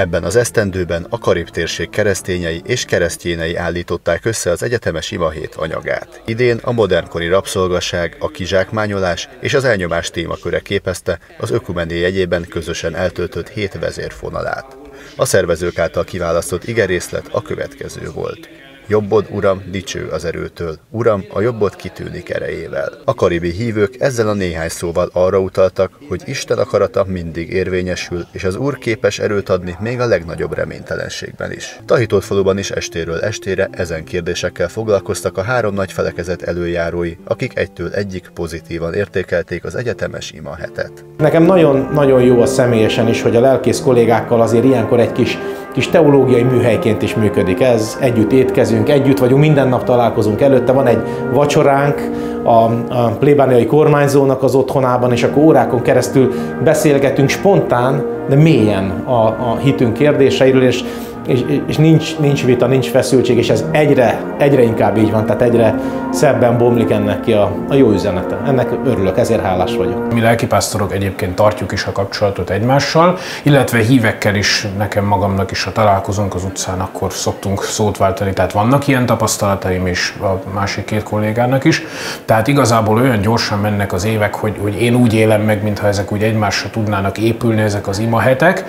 Ebben az esztendőben a Karib-térség keresztényei és keresztjénei állították össze az egyetemes imahét anyagát. Idén a modernkori rabszolgaság, a kizsákmányolás és az elnyomás témaköre képezte az ökumené jegyében közösen eltöltött 7 vezérfonalát. A szervezők által kiválasztott igerészlet a következő volt. Jobbod, Uram, dicső az erőtől, Uram, a jobbod kitűnik erejével. A karibi hívők ezzel a néhány szóval arra utaltak, hogy Isten akarata mindig érvényesül, és az Úr képes erőt adni még a legnagyobb reménytelenségben is. Tahitótfaluban is estéről estére ezen kérdésekkel foglalkoztak a 3 nagy felekezet előjárói, akik egytől egyik pozitívan értékelték az egyetemes imahetet. Nekem nagyon jó az személyesen is, hogy a lelkész kollégákkal azért ilyenkor egy kis teológiai műhelyként is működik ez, együtt étkezünk, együtt vagyunk, minden nap találkozunk előtte, van egy vacsoránk a plébániai kormányzónak az otthonában, és akkor órákon keresztül beszélgetünk spontán, de mélyen a hitünk kérdéseiről, és nincs vita, nincs feszültség, és ez egyre inkább így van, tehát egyre szebben bomlik ennek ki a jó üzenete. Ennek örülök, ezért hálás vagyok. Mi lelkipásztorok egyébként tartjuk is a kapcsolatot egymással, illetve hívekkel is, nekem magamnak is, ha találkozunk az utcán, akkor szoktunk szót váltani, tehát vannak ilyen tapasztalataim is a másik 2 kollégának is. Tehát igazából olyan gyorsan mennek az évek, hogy én úgy élem meg, mintha ezek úgy egymásra tudnának épülni, ezek az imahetek.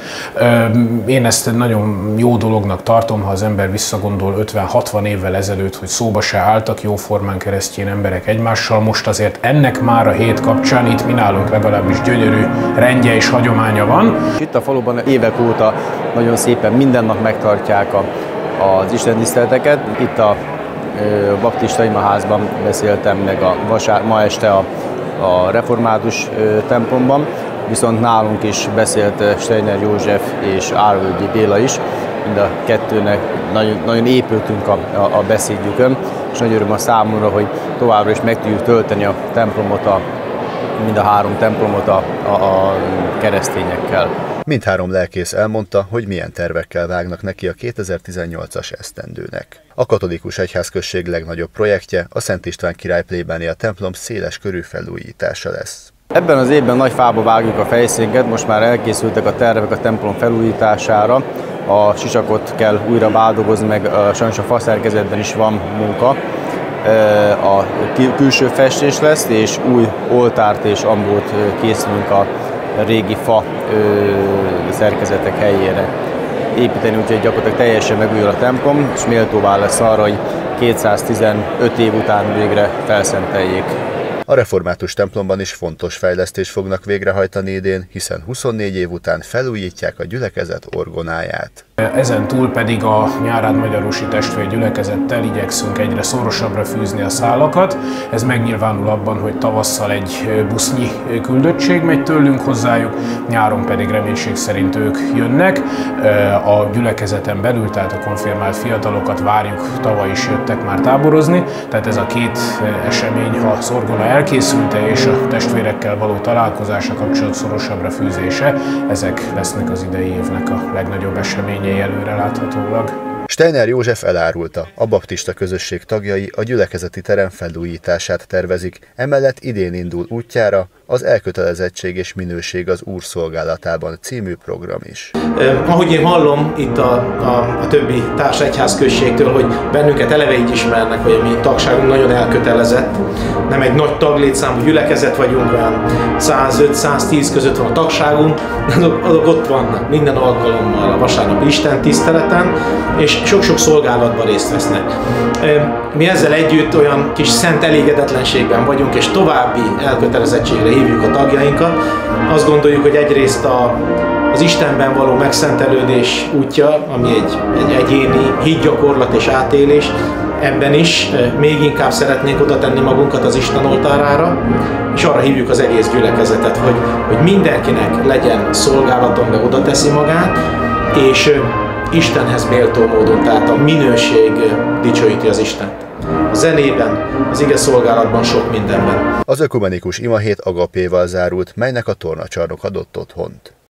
Én ezt nagyon jó dolognak tartom, ha az ember visszagondol 50-60 évvel ezelőtt, hogy szóba se álltak jóformán keresztjén emberek egymással, most azért ennek már a hét kapcsán itt mi nálunk legalábbis gyönyörű rendje és hagyománya van. Itt a faluban évek óta nagyon szépen minden nap megtartják az istentiszteleteket. Itt a baptista imaházban beszéltem meg ma este a református templomban, viszont nálunk is beszélt Steiner József és Árvögyi Béla is. Mind a kettőnek nagyon épültünk a beszédjükön, és nagy öröm a számomra, hogy továbbra is meg tudjuk tölteni a templomot, mind a 3 templomot a keresztényekkel. Mindhárom lelkész elmondta, hogy milyen tervekkel vágnak neki a 2018-as esztendőnek. A katolikus egyházközség legnagyobb projektje a Szent István király plébánia templom széles körű felújítása lesz. Ebben az évben nagy fába vágjuk a fejszénket, most már elkészültek a tervek a templom felújítására. A sisakot kell újra bádolgozni, meg sajnos a faszerkezetben is van munka. A külső festés lesz, és új oltárt és ambót készülünk a régi fa szerkezetek helyére építeni, úgyhogy gyakorlatilag teljesen megújul a templom, és méltóvá lesz arra, hogy 215 év után végre felszenteljék. A református templomban is fontos fejlesztést fognak végrehajtani idén, hiszen 24 év után felújítják a gyülekezet orgonáját. Ezen túl pedig a nyárán magyarusi testvérgyülekezettel igyekszünk egyre szorosabbra fűzni a szálakat. Ez megnyilvánul abban, hogy tavasszal egy busznyi küldöttség megy tőlünk hozzájuk, nyáron pedig reménység szerint ők jönnek. A gyülekezeten belül, tehát a konfirmált fiatalokat várjuk, tavaly is jöttek már táborozni, tehát ez a 2 esemény, ha az orgona elkészülte és a testvérekkel való találkozása, kapcsolat szorosabbra fűzése, ezek lesznek az idei évnek a legnagyobb eseményei. Előreláthatólag. Steiner József elárulta, a baptista közösség tagjai a gyülekezeti terem felújítását tervezik, emellett idén indul útjára az Elkötelezettség és minőség az Úr szolgálatában című program is. Ahogy én hallom itt a többi társegyházközségtől, hogy bennünket eleve így ismernek, hogy a mi tagságunk nagyon elkötelezett, nem egy nagy taglétszámú gyülekezet vagyunk, olyan 105-110 között van a tagságunk, azok ott vannak minden alkalommal a vasárnapi istentiszteleten, és sok-sok szolgálatban részt vesznek. Mi ezzel együtt olyan kis szent elégedetlenségben vagyunk, és további elkötelezettségre hívjuk a tagjainkat. Azt gondoljuk, hogy egyrészt az Istenben való megszentelődés útja, ami egy egyéni hitgyakorlat és átélés, ebben is még inkább szeretnénk oda tenni magunkat az Isten oltárára, és arra hívjuk az egész gyülekezetet, hogy mindenkinek legyen szolgálaton, de oda teszi magát, és Istenhez méltó módon, tehát a minőség dicsőíti az Istent. A zenében, az ige szolgálatban, sok mindenben. Az ökumenikus imahét agapéval zárult, melynek a Tornacsarnok adott otthont.